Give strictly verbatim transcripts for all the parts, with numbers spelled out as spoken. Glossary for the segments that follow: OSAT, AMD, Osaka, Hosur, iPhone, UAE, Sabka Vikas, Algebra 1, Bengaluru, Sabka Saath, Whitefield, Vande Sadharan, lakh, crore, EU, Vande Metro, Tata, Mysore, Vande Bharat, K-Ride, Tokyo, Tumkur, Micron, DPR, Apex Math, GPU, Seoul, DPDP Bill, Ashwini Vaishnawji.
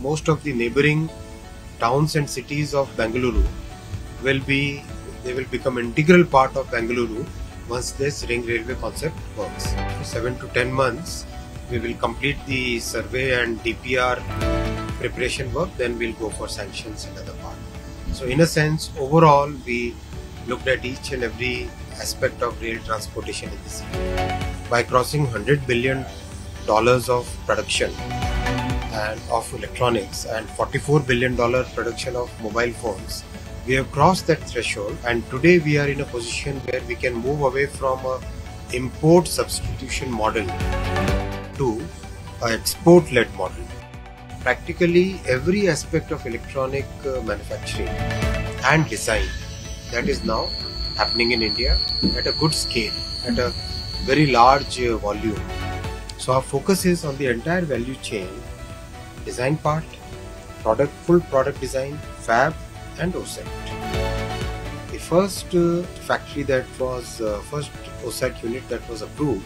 most of the neighboring towns and cities of Bengaluru will be, they will become integral part of Bengaluru once this ring railway concept works. For seven to ten months, we will complete the survey and D P R preparation work, then we'll go for sanctions and other part. So in a sense, overall, we looked at each and every aspect of rail transportation in the city. By crossing one hundred billion dollars of production and of electronics and forty-four billion dollars production of mobile phones, we have crossed that threshold, and today we are in a position where we can move away from an import substitution model to an export-led model. Practically every aspect of electronic manufacturing and design that is now happening in India at a good scale, at a very large volume. So our focus is on the entire value chain: design part, product, full product design, fab and O S A T. The first uh, factory that was, uh, first O S A T unit that was approved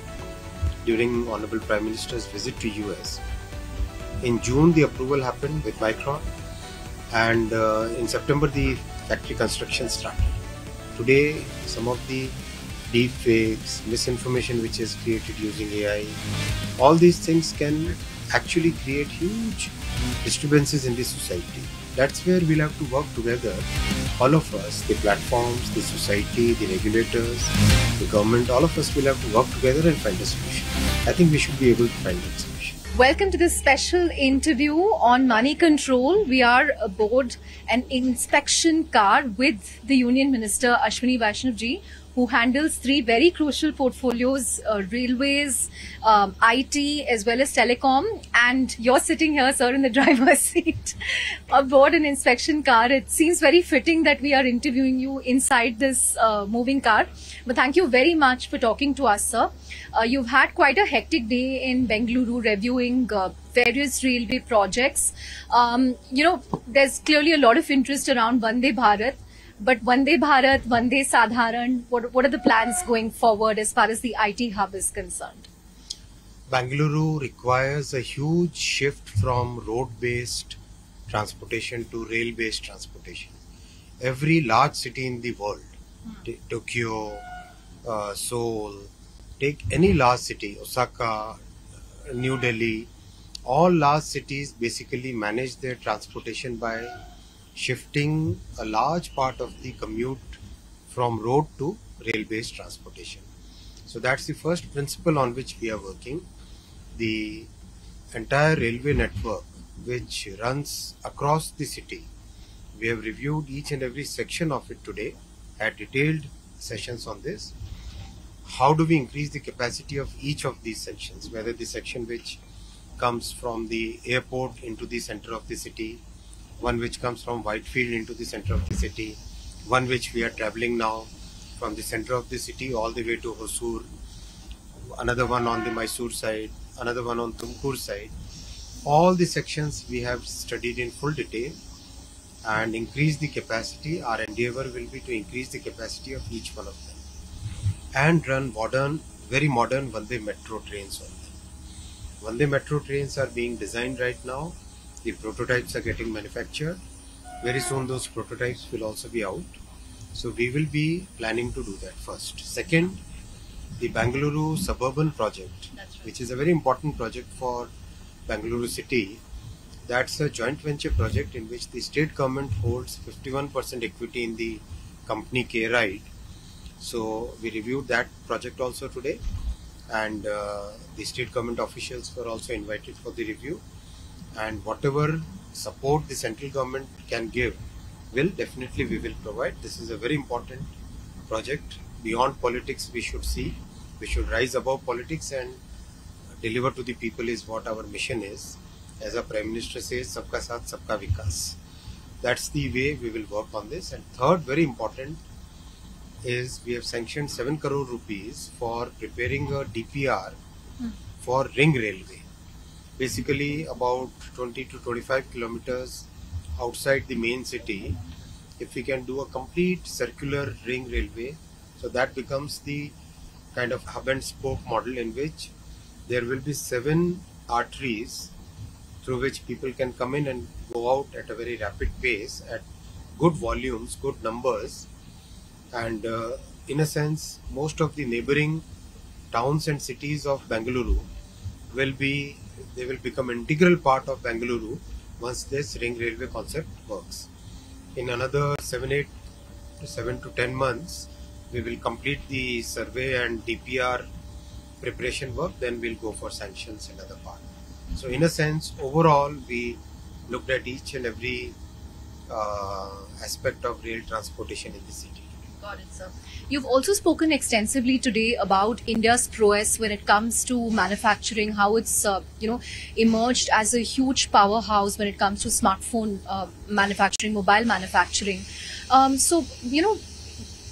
during Honorable Prime Minister's visit to U S. In June the approval happened with Micron, and uh, in September the factory construction started. Today some of the deep fakes, misinformation which is created using A I, all these things can actually create huge disturbances in the society. That's where we'll have to work together, all of us, the platforms, the society, the regulators, the government, all of us will have to work together and find a solution. I think we should be able to find that solution. Welcome to this special interview on money control. We are aboard an inspection car with the Union Minister Ashwini Vaishnawji, who handles three very crucial portfolios, uh, railways, um, I T, as well as telecom. And you're sitting here, sir, in the driver's seat aboard an inspection car. It seems very fitting that we are interviewing you inside this uh, moving car. But thank you very much for talking to us, sir. Uh, you've had quite a hectic day in Bengaluru reviewing uh, various railway projects. Um, you know, there's clearly a lot of interest around Vande Bharat. But Vande Bharat, Vande Sadharan, what, what are the plans going forward as far as the I T hub is concerned? Bengaluru requires a huge shift from road-based transportation to rail-based transportation. Every large city in the world, hmm. Tokyo, uh, Seoul, take any large city, Osaka, New Delhi, all large cities basically manage their transportation by shifting a large part of the commute from road to rail-based transportation. So that's the first principle on which we are working. The entire railway network which runs across the city, we have reviewed each and every section of it today, had detailed sessions on this. How do we increase the capacity of each of these sections, whether the section which comes from the airport into the center of the city, one which comes from Whitefield into the center of the city, one which we are traveling now from the center of the city all the way to Hosur, another one on the Mysore side, another one on Tumkur side. All the sections we have studied in full detail and increased the capacity. Our endeavor will be to increase the capacity of each one of them and run modern, very modern Vande Metro trains on them. Vande Metro trains are being designed right now. The prototypes are getting manufactured. Very soon those prototypes will also be out. So we will be planning to do that first. Second, the Bengaluru suburban project, right, which is a very important project for Bengaluru city. That's a joint venture project in which the state government holds fifty-one percent equity in the company K-Ride. So we reviewed that project also today, and uh, the state government officials were also invited for the review. And whatever support the central government can give, will definitely we will provide. This is a very important project. Beyond politics, we should see, we should rise above politics and deliver to the people is what our mission is. As our Prime Minister says, Sabka Saath, Sabka Vikas. That's the way we will work on this. And third, very important is we have sanctioned seven crore rupees for preparing a D P R for ring railway. Basically about twenty to twenty-five kilometers outside the main city, if we can do a complete circular ring railway, so that becomes the kind of hub and spoke model in which there will be seven arteries through which people can come in and go out at a very rapid pace, at good volumes, good numbers. And uh, in a sense, most of the neighboring towns and cities of Bengaluru will be, they will become integral part of Bengaluru once this ring railway concept works. In another seven, eight to seven to ten months, we will complete the survey and D P R preparation work, then we'll go for sanctions and other part. So in a sense, overall, we looked at each and every uh, aspect of rail transportation in the city. Got it, sir. You've also spoken extensively today about India's prowess when it comes to manufacturing, how it's uh, you know emerged as a huge powerhouse when it comes to smartphone uh, manufacturing, mobile manufacturing. Um, so you know,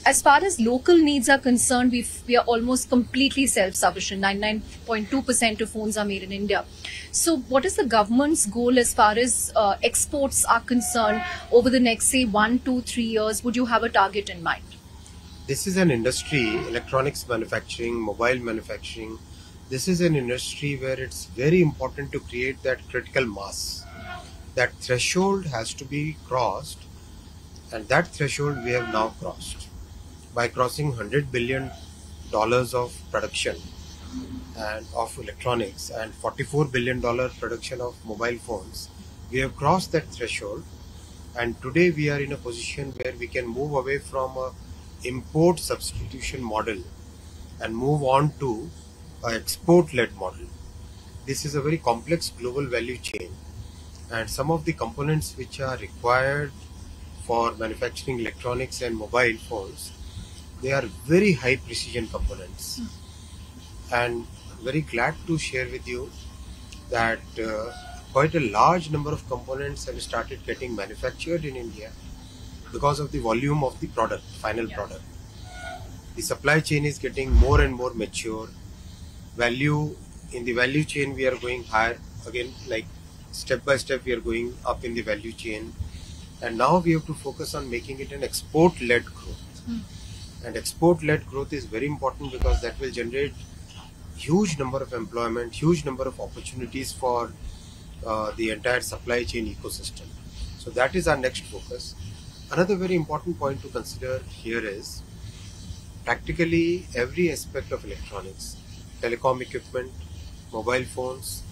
as far as local needs are concerned, we we are almost completely self-sufficient. ninety-nine point two percent of phones are made in India. So what is the government's goal as far as uh, exports are concerned over the next, say, one, two, three years? Would you have a target in mind? This is an industry, electronics manufacturing, mobile manufacturing. This is an industry where it's very important to create that critical mass. That threshold has to be crossed, and that threshold we have now crossed by crossing one hundred billion dollars of production and of electronics and forty-four billion dollar production of mobile phones. We have crossed that threshold, and today we are in a position where we can move away from a import substitution model and move on to an export-led model. This is a very complex global value chain, and some of the components which are required for manufacturing electronics and mobile phones, they are very high precision components. And I'm very glad to share with you that uh, quite a large number of components have started getting manufactured in India because of the volume of the product, final yeah. product. The supply chain is getting more and more mature. Value, in the value chain we are going higher, again like step by step we are going up in the value chain. And now we have to focus on making it an export-led growth. Mm. And export-led growth is very important because that will generate huge number of employment, huge number of opportunities for uh, the entire supply chain ecosystem. So that is our next focus. Another very important point to consider here is practically every aspect of electronics, telecom equipment, mobile phones,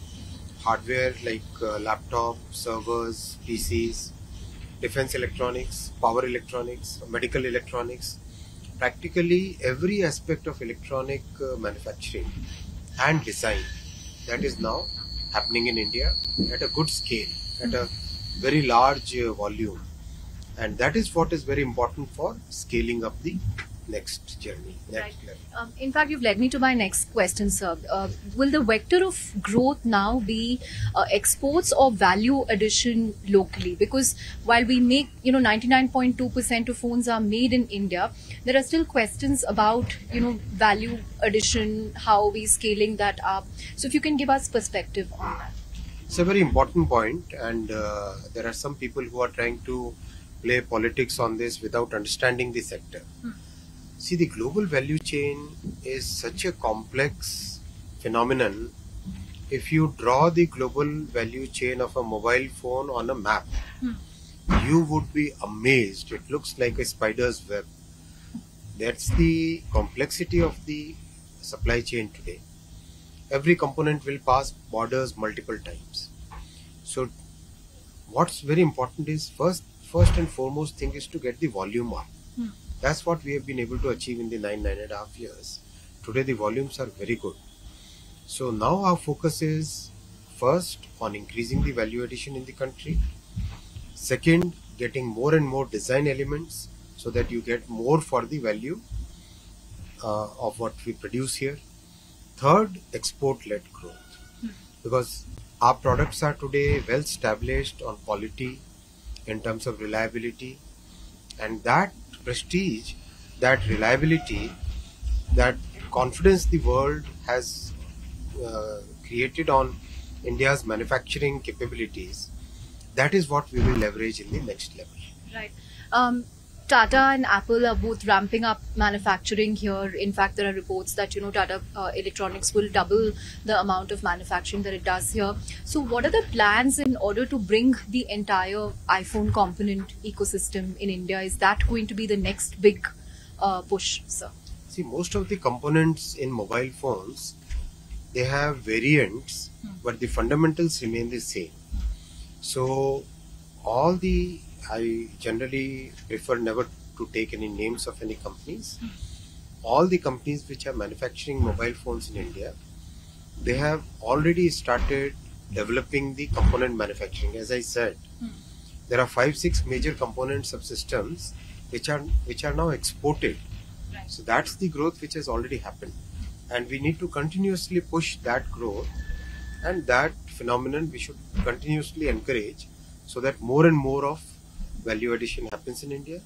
hardware like uh, laptop, servers, P Cs, defense electronics, power electronics, medical electronics, practically every aspect of electronic uh, manufacturing and design that is now happening in India at a good scale, at a very large uh, volume. And that is what is very important for scaling up the next journey. Next right. um, in fact, you've led me to my next question, sir. Uh, will the vector of growth now be uh, exports or value addition locally? Because while we make, you know, ninety-nine point two percent of phones are made in India, there are still questions about, you know, value addition, how are we scaling that up? So if you can give us perspective on that. It's a very important point, and uh, there are some people who are trying to play politics on this without understanding the sector. Hmm. See, the global value chain is such a complex phenomenon. If you draw the global value chain of a mobile phone on a map, hmm. you would be amazed. It looks like a spider's web. That's the complexity of the supply chain today. Every component will pass borders multiple times. So what's very important is first First and foremost thing is to get the volume up. Mm. That's what we have been able to achieve in the nine, nine and a half years. Today the volumes are very good. So now our focus is first on increasing the value addition in the country. Second, getting more and more design elements so that you get more for the value uh, of what we produce here. Third, export-led growth. Mm. Because our products are today well established on quality, in terms of reliability, and that prestige, that reliability, that confidence the world has uh, created on India's manufacturing capabilities, that is what we will leverage in the next level. Right. Um Tata and Apple are both ramping up manufacturing here. In fact, there are reports that, you know, Tata uh, Electronics will double the amount of manufacturing that it does here. So what are the plans in order to bring the entire iPhone component ecosystem in India? Is that going to be the next big uh, push, sir? See, most of the components in mobile phones, they have variants, hmm. but the fundamentals remain the same. So all the I generally prefer never to take any names of any companies. All the companies which are manufacturing mobile phones in India, they have already started developing the component manufacturing. As I said, there are five, six major component subsystems which are which are now exported. So that's the growth which has already happened, and we need to continuously push that growth, and that phenomenon we should continuously encourage, so that more and more of value addition happens in India,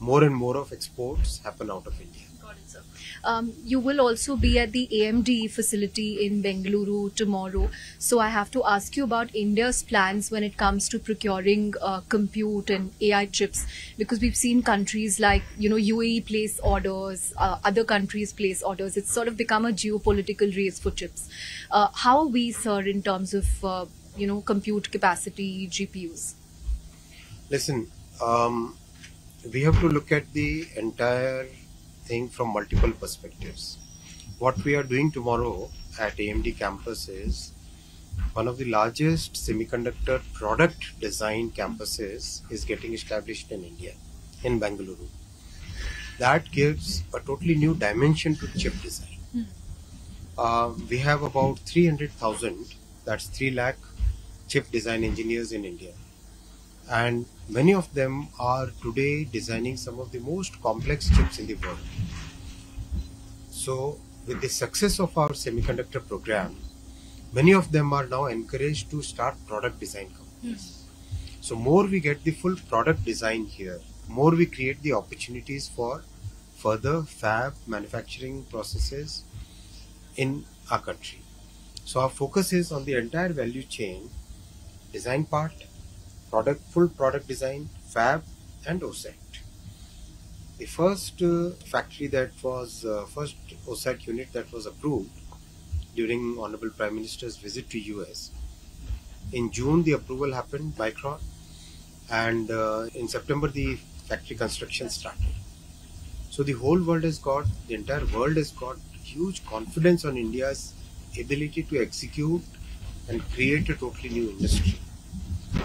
more and more of exports happen out of India. Got it, sir. Um, you will also be at the A M D facility in Bengaluru tomorrow. So I have to ask you about India's plans when it comes to procuring uh, compute and A I chips, because we've seen countries like, you know, U A E place orders, uh, other countries place orders. It's sort of become a geopolitical race for chips. Uh, how are we, sir, in terms of, uh, you know, compute capacity, G P Us? Listen, um, we have to look at the entire thing from multiple perspectives. What we are doing tomorrow at A M D campus is one of the largest semiconductor product design campuses is getting established in India, in Bengaluru. That gives a totally new dimension to chip design. Uh, we have about three hundred thousand, that's three lakh chip design engineers in India. And many of them are today designing some of the most complex chips in the world. So with the success of our semiconductor program, many of them are now encouraged to start product design companies. Yes. So more we get the full product design here, more we create the opportunities for further fab manufacturing processes in our country. So our focus is on the entire value chain, design part, product, full product design, fab and O S A T. The first uh, factory that was, uh, first O S A T unit that was approved during Honorable Prime Minister's visit to U S. In June the approval happened, Micron, and uh, in September the factory construction started. So the whole world has got, the entire world has got huge confidence on India's ability to execute and create a totally new industry.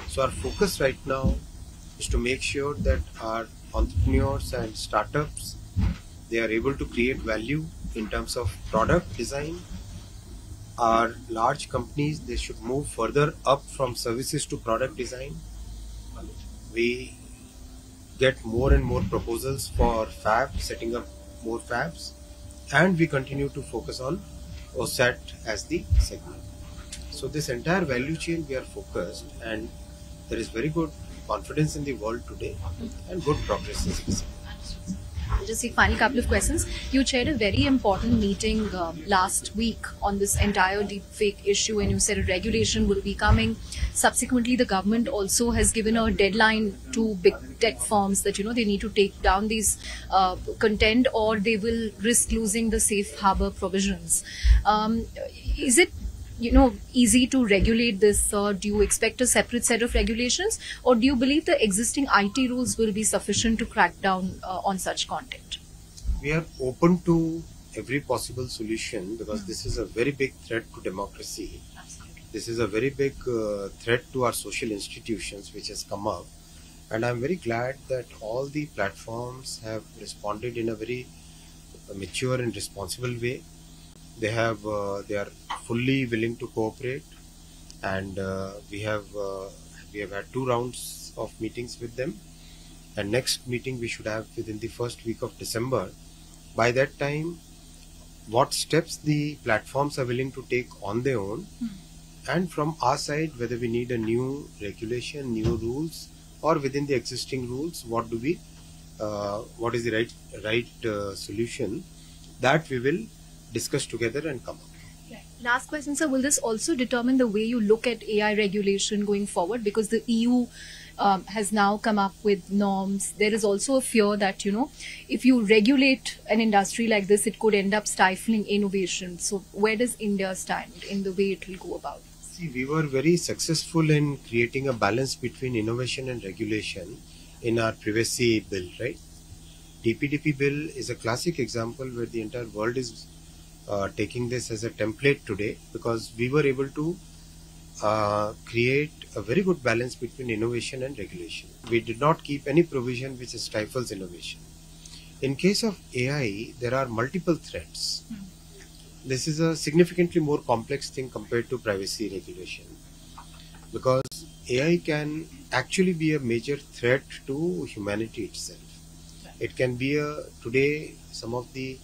So our focus right now is to make sure that our entrepreneurs and startups, they are able to create value in terms of product design. Our large companies, they should move further up from services to product design. We get more and more proposals for fab, setting up more fabs, and we continue to focus on O S A T as the segment. So this entire value chain we are focused, and there is very good confidence in the world today and good progress is visible. Just the final couple of questions. You chaired a very important meeting uh, last week on this entire deepfake issue, and you said a regulation will be coming. Subsequently, the government also has given a deadline to big tech firms that, you know, they need to take down these uh, content or they will risk losing the safe harbor provisions. Um, is it you know, easy to regulate this? Uh, do you expect a separate set of regulations, or do you believe the existing I T rules will be sufficient to crack down uh, on such content? We are open to every possible solution, because mm-hmm. this is a very big threat to democracy. Absolutely. This is a very big uh, threat to our social institutions which has come up, and I'm very glad that all the platforms have responded in a very mature and responsible way. They have, uh, they are fully willing to cooperate, and uh, we have, uh, we have had two rounds of meetings with them, and next meeting we should have within the first week of December. By that time, what steps the platforms are willing to take on their own, mm-hmm. and from our side, whether we need a new regulation, new rules, or within the existing rules, what do we, uh, what is the right, right uh, solution, that we will discuss together and come up. Last question, sir. Will this also determine the way you look at A I regulation going forward? Because the E U um, has now come up with norms. There is also a fear that, you know, if you regulate an industry like this, it could end up stifling innovation. So where does India stand in the way it will go about? See, we were very successful in creating a balance between innovation and regulation in our privacy bill, right? D P D P bill is a classic example where the entire world is uh, taking this as a template today, because we were able to uh, create a very good balance between innovation and regulation. We did not keep any provision which stifles innovation. In case of A I, there are multiple threats. Mm. This is a significantly more complex thing compared to privacy regulation, because A I can actually be a major threat to humanity itself. It can be a, today, some of the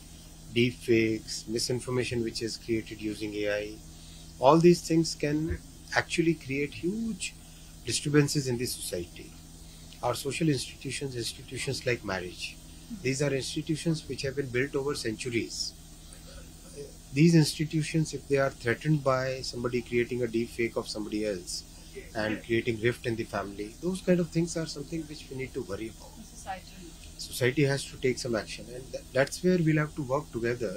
deep fakes, misinformation which is created using A I, all these things can actually create huge disturbances in the society. Our social institutions, institutions like marriage, these are institutions which have been built over centuries. These institutions, if they are threatened by somebody creating a deep fake of somebody else and creating rift in the family, those kind of things are something which we need to worry about. Society has to take some action, and th that's where we'll have to work together,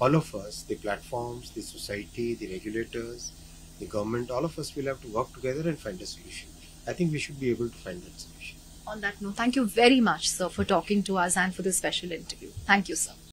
all of us, the platforms, the society, the regulators, the government, all of us will have to work together and find a solution. I think we should be able to find that solution. On that note, thank you very much, sir, for talking to us and for this special interview. Thank you, sir.